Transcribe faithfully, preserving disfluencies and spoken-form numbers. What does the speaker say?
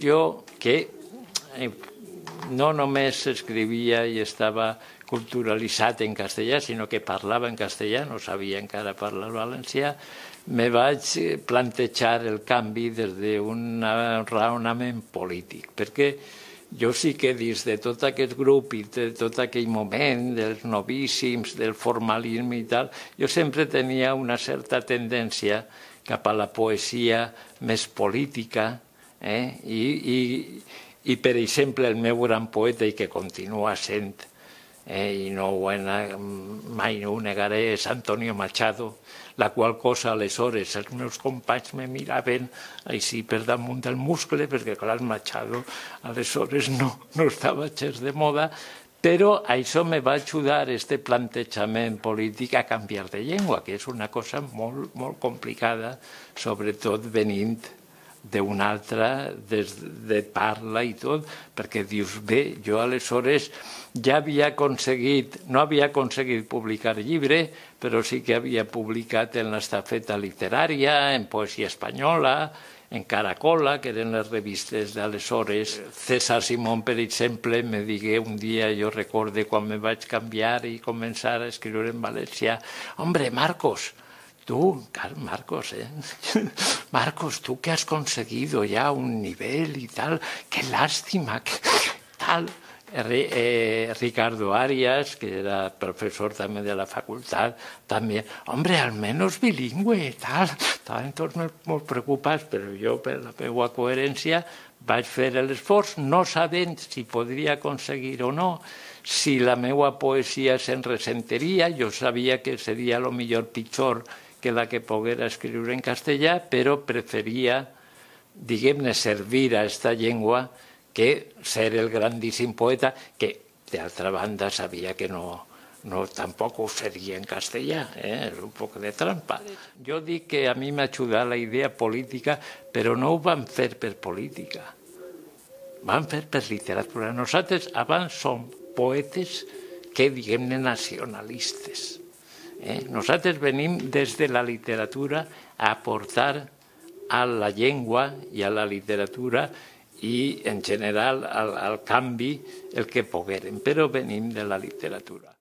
Yo que eh, no només escrivia i estava culturalitzat en castellà, sinó que parlava en castellà, no sabia encara parlar valencià, me vaig plantejar el canvi des d'un raonament polític, perquè jo sí que dins de tot aquest grup i de tot aquell moment, dels novíssims, del formalisme i tal, jo sempre tenia una certa tendència cap a la poesia més política, Eh? I, i, i per exemple el meu gran poeta, i que continua sent, eh? i no ho he, mai no ho negaré, és Antonio Machado, la qual cosa aleshores els meus companys me miraven així per damunt del muscle, perquè clar, Machado aleshores no, no estava gens de moda, però això me va ajudar, este plantejament polític, a canviar de llengua, que és una cosa molt, molt complicada, sobretot venint d'una altra, de parla i tot, perquè dius, bé, jo aleshores ja havia aconseguit, no havia aconseguit publicar llibre, però sí que havia publicat en l'estafeta literària, en poesia espanyola, en Caracola, que eren les revistes d'aleshores. César Simón, per exemple, me digué un dia, jo recorde quan me vaig canviar i començar a escriure en valencià, «Hombre, Marcos, tú, Carlos Marcos, ¿eh? Marcos, tú que has conseguido ya un nivel y tal, qué lástima, qué tal». Eh, eh, Ricardo Arias, que era profesor también de la facultad, también, «Hombre, al menos bilingüe, tal». Estaven tots molt preocupats, però jo, per la meva coherència, vaig fer l'esforç, no sabent si podria aconseguir o no, si la meva poesia se'n ressentiria. Jo sabia que seria el millor pitjor que la que poguera escriure en castellà, però preferia, diguem-ne, servir a aquesta llengua que ser el grandíssim poeta, que d'altra banda sabia que no, no tampoc ho seria en castellà, eh? És un poc de trampa. Jo dic que a mi m'ha ajudat la idea política, però no ho van fer per política, van fer per literatura. Nosaltres abans som poetes que, diguem-ne, nacionalistes. Eh? Nosaltres venim des de la literatura a aportar a la llengua i a la literatura i, en general, al, al canvi el que poguérem, però venim de la literatura.